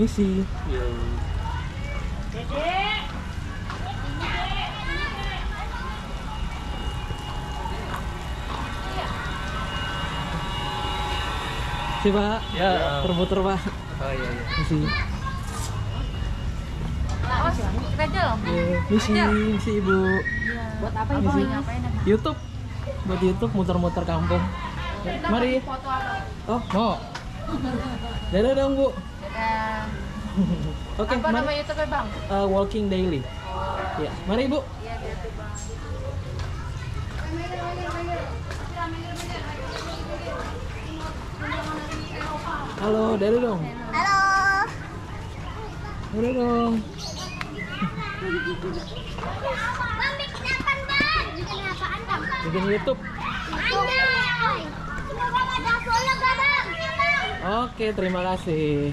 Mixi. Si Pak, ya permuter Pak. Oh iya iya. Mixi. Oh, kita jalan. Mixi, mixi Ibu. Iya. Buat apa Ibu? Ngapain? YouTube. Buat YouTube muter-muter kampung. Mari. Oh, mau. Dadah dong Bu. Oke, apa nama YouTube-nya Bang? Walking Daily. Oh. Ya, mari Ibu. Iya, gitu Bang. Halo, dadah dong. Halo. Dadah dong. Bang, bikin apaan Bang? Bikin apaan Bang? Bikin YouTube. Oke, terima kasih.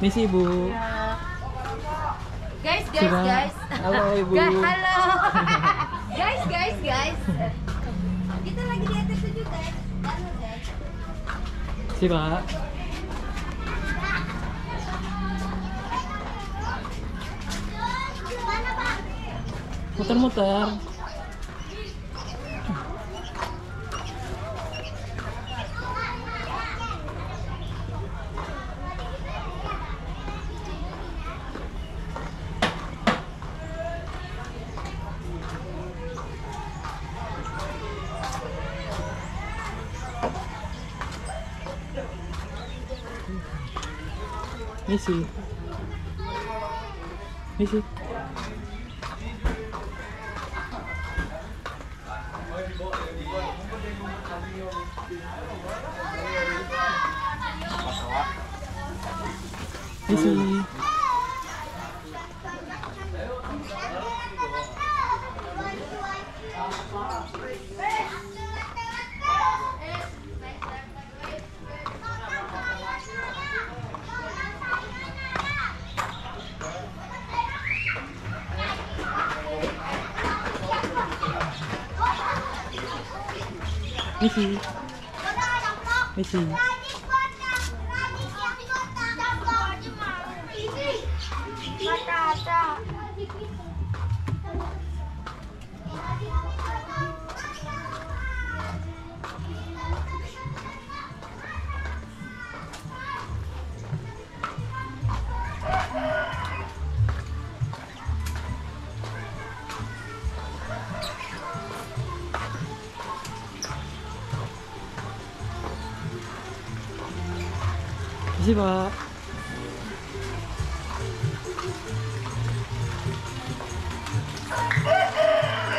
Misi Ibu. Ya. Guys. Halo Ibu. Halo. Guys. Kita lagi di atas tujuh guys. Halo guys. Si Pak. Mana Pak? Muter-muter. Misi. Misi. Terima kasih Pak.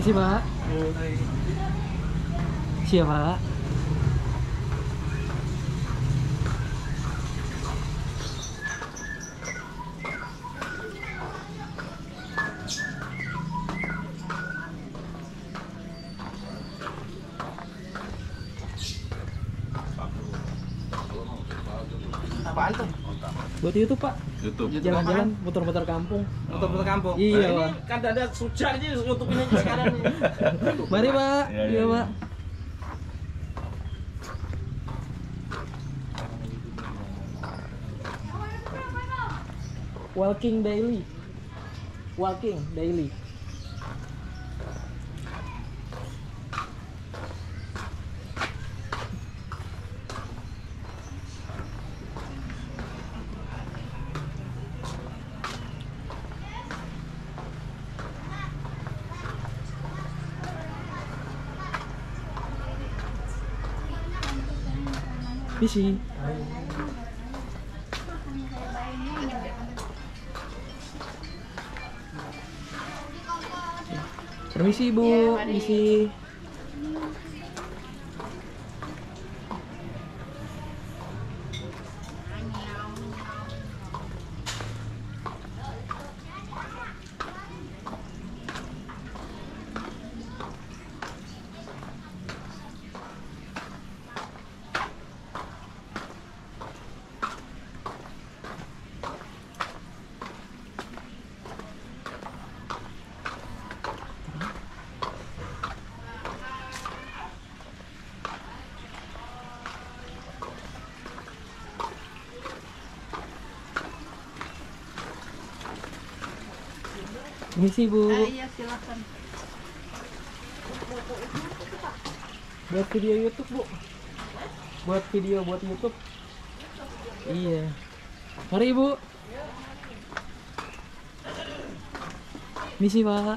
Misi, Pak. Siap, Pak. Apaan tuh? Buat YouTube, Pak. YouTube. Jalan-jalan muter-muter kampung. Muter-muter kampung. Iya, ini kan ada sujak ini YouTube ini sekarang nih. Mari, Pak. Iya, ya, Pak. Walking Daily. Walking Daily. Misi. Permisi, Bu. Ya, misi. Misi, Bu. Iya, silakan. Buat video YouTube, Bu. Buat video buat YouTube. Iya. Mari, Ibu. Misi, Pak.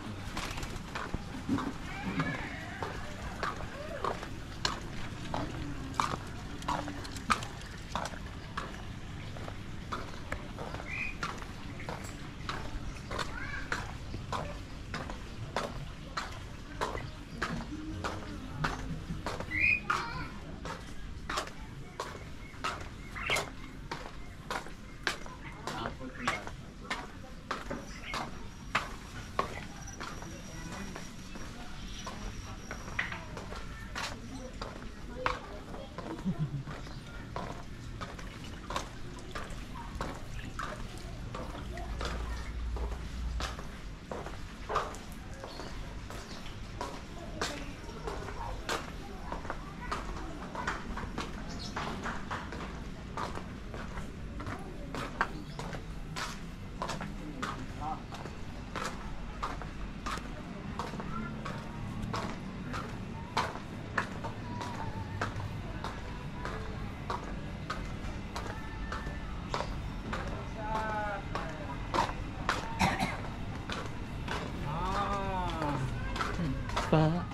Pak.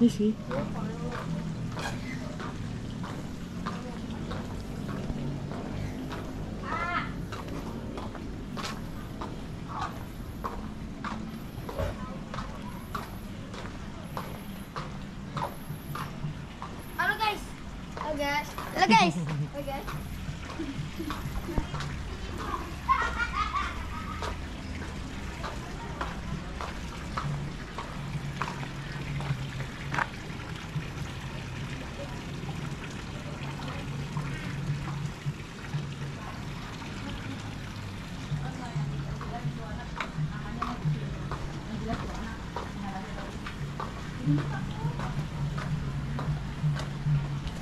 Misi. Halo, guys. Halo, guys. Halo, guys. Halo, guys.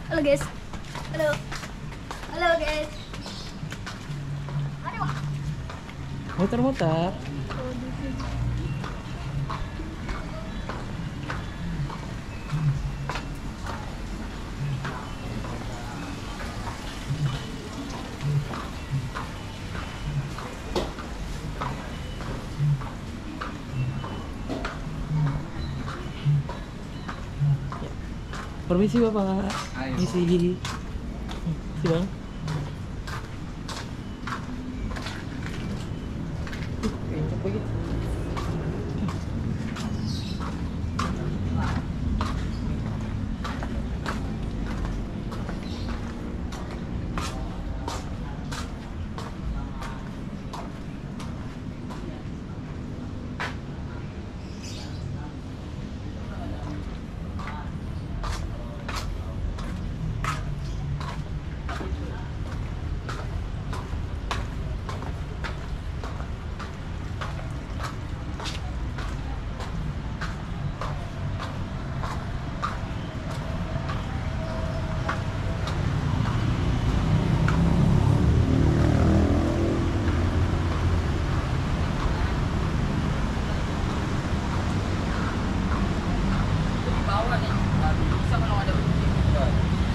Halo guys. Halo. Halo guys. Aduh. Muter-muter. Permisi Bapak. Permisi. Si Bang.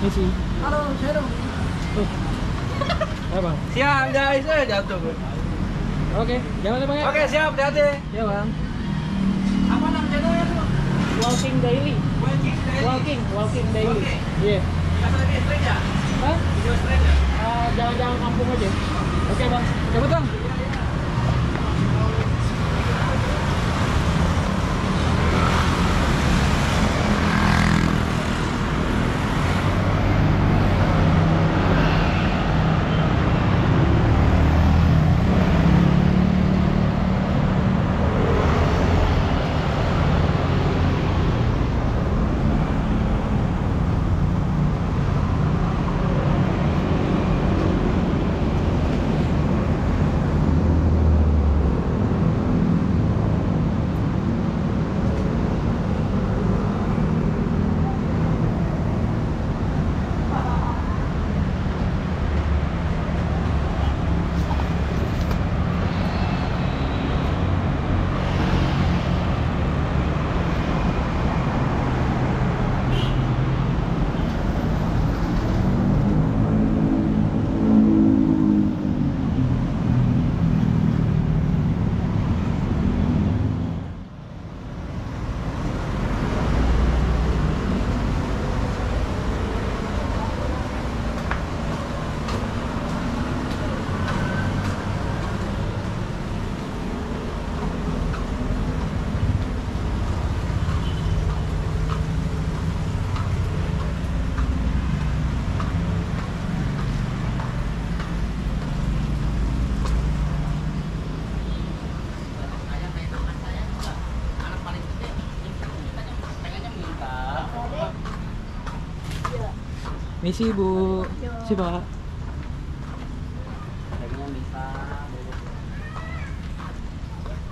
Misi. Halo, Shadow. Ya Bang. Siap, guys. Jatuh. Oke, jangan Bang ya. Oke, siap, hati-hati. Ya Bang. Apa nama channelnya tuh? Walking Daily. Walking Daily. Iya. Apa lagi straight ya? Hah? Video straight ya? Jalan-jalan kampung aja. Oke, Bang. Cepet Bang. Misi Bu, si Pak. Dagingnya bisa.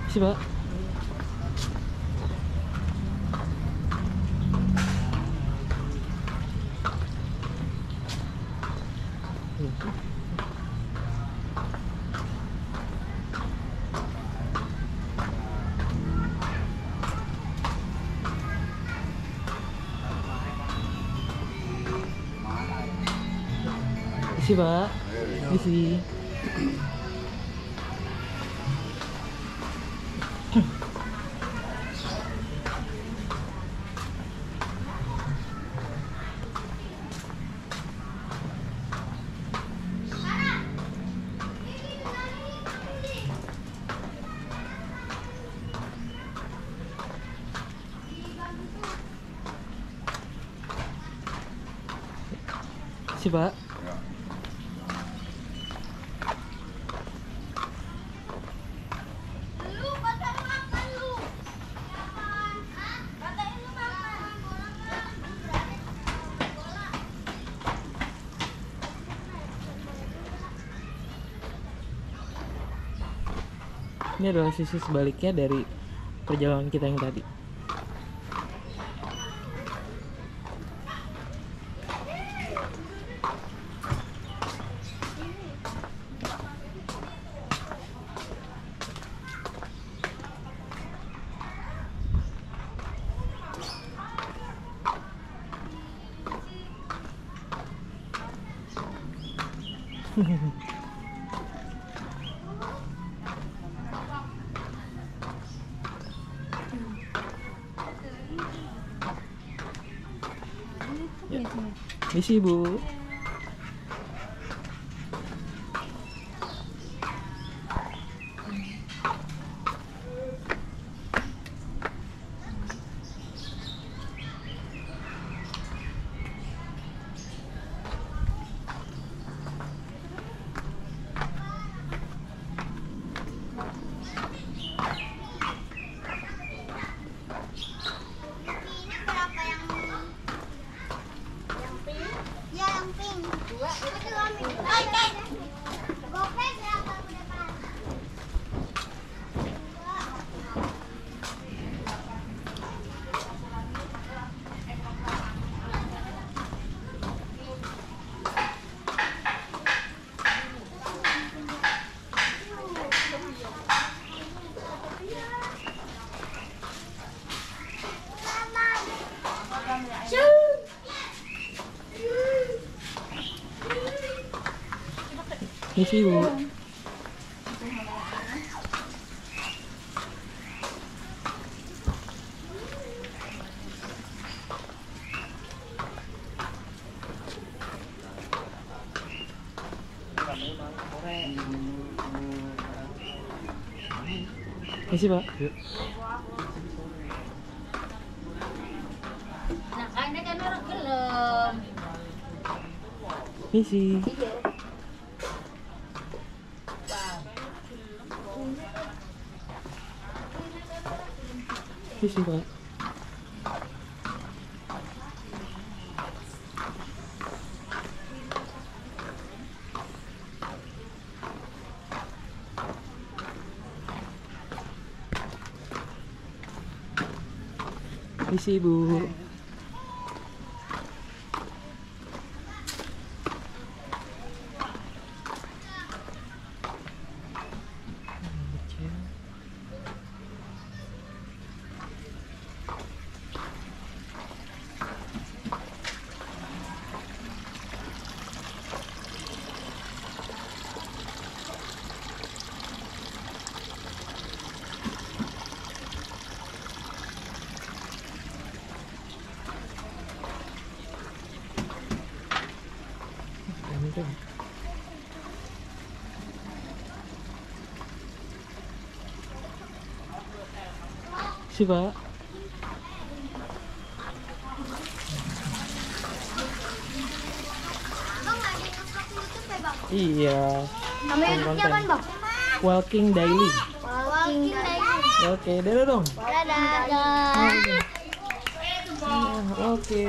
Si Pak. Misi Pak, misi. Misi Pak. Ini adalah sisi sebaliknya dari perjalanan kita yang tadi. Misi Bu. Misi Bu. Misi Pak. Yuk. Nah, ada kan orang gelem. Misi. Misi Pak. Misi Bu. Terima kasih Pak. Iya. Namanya YouTube-nya apa Bang? Walking Daily. Walking Daily. Oke, dadah dong. Dadah. Oke.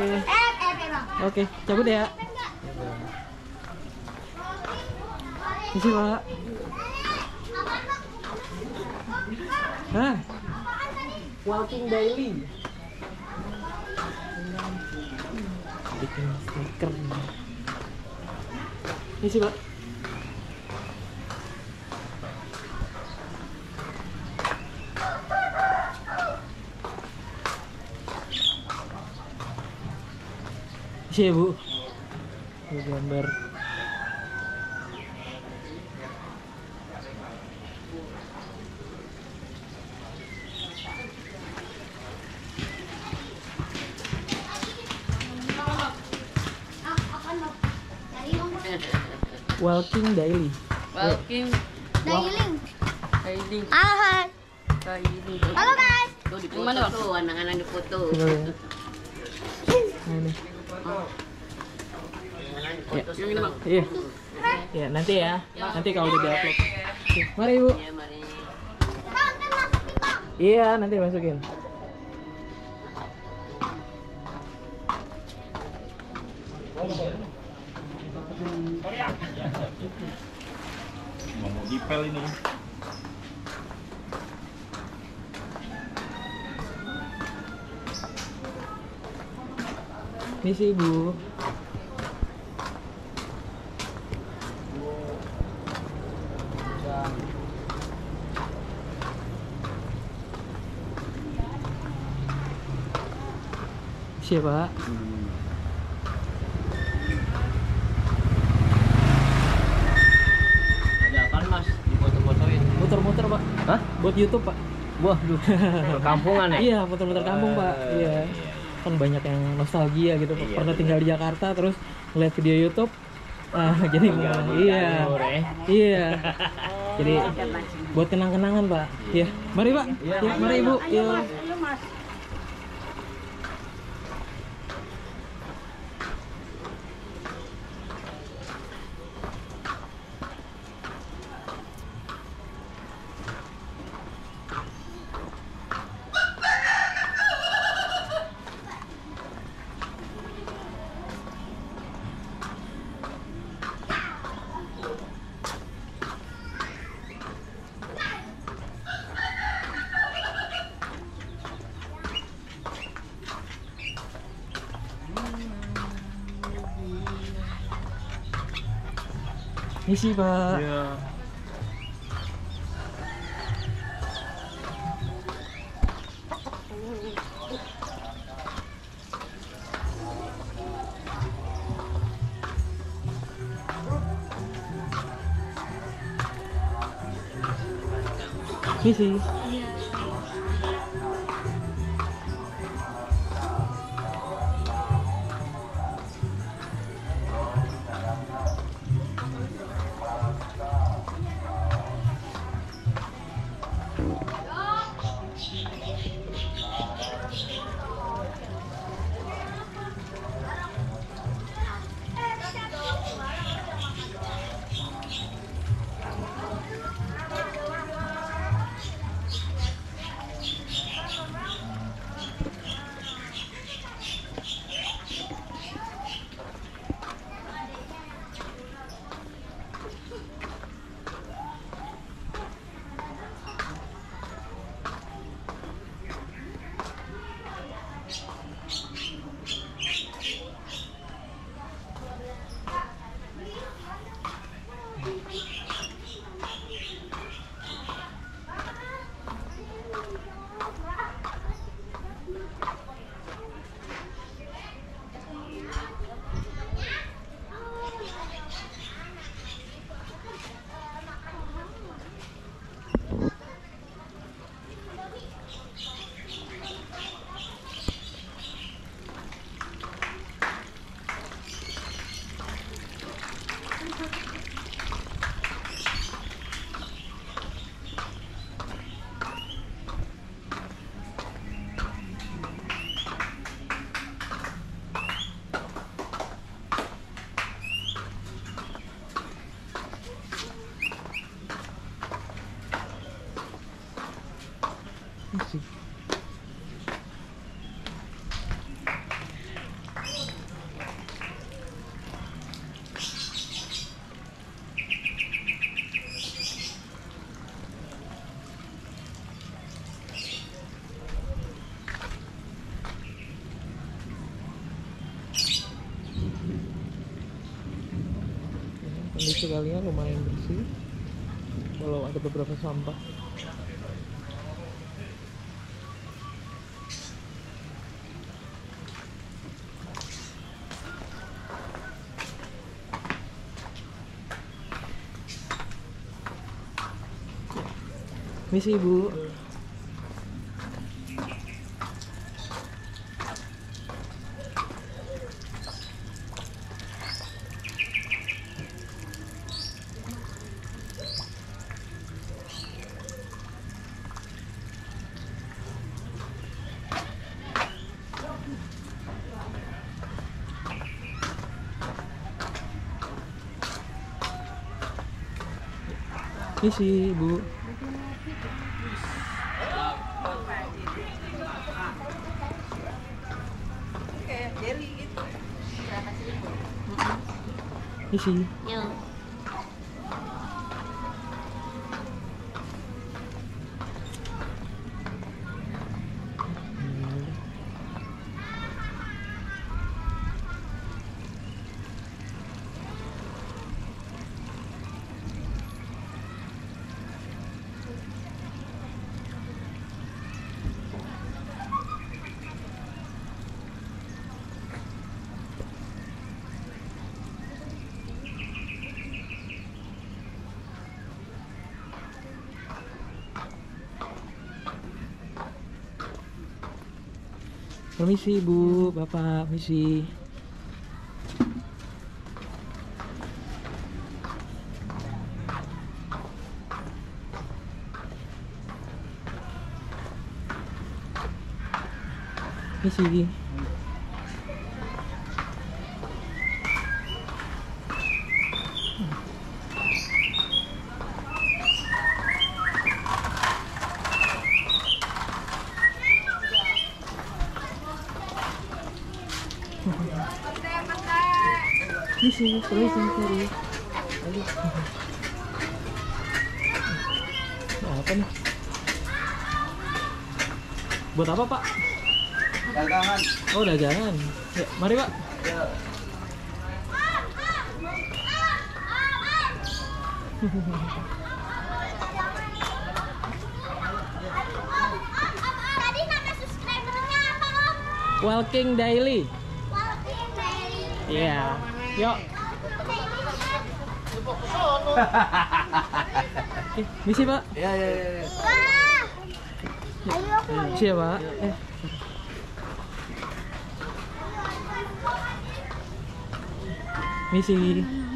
Oke, cabut ya. Misi Pak. Hah? Walking Daily. Bikin stiker. Misi Pak. Misi ya Bu. Gambar. Walking Daily. Walking Daily. Daily. Hai. Halo guys. Tuh di mana Bang? Tuh anak-anak di foto. Ini. Yang ini Bang. Iya. Ya, nanti ya. Nanti kalau udah di-upload. Mari Bu. Iya, mari. Iya, nanti masukin. Mau dipel ini. Misi Bu. Siapa? muter-muter Pak. Hah? Buat YouTube Pak. Wah, perkampungan ya? Iya, muter-muter kampung Pak. Iya. Kan banyak yang nostalgia gitu, iya, pernah tinggal di Jakarta terus ngeliat video YouTube. Ah, jadi iya. Iya. Jadi buat kenang-kenangan, Pak. Iya. Mari, Pak. Iya, mari Ibu. Iya. Misi Pak. Iya. Misi. Iya. Kondisi kalian lumayan bersih, walau ada beberapa sampah. Misi Ibu. Misi Ibu. Misi. Ya. Permisi Bu, Bapak, permisi. Permisi. Misi, permisi, sorry. Aduh. Nah, apa nih? Buat apa, Pak? Dagangan. Oh, dagangan. Ya, mari, Pak. Ya. Tadi nama subscribernya apa, Om? Walking Daily. Walking Daily. Iya. Yeah. Yuk. Misi Pak. Ya. Ayo aku. Misi ya Pak. Misi.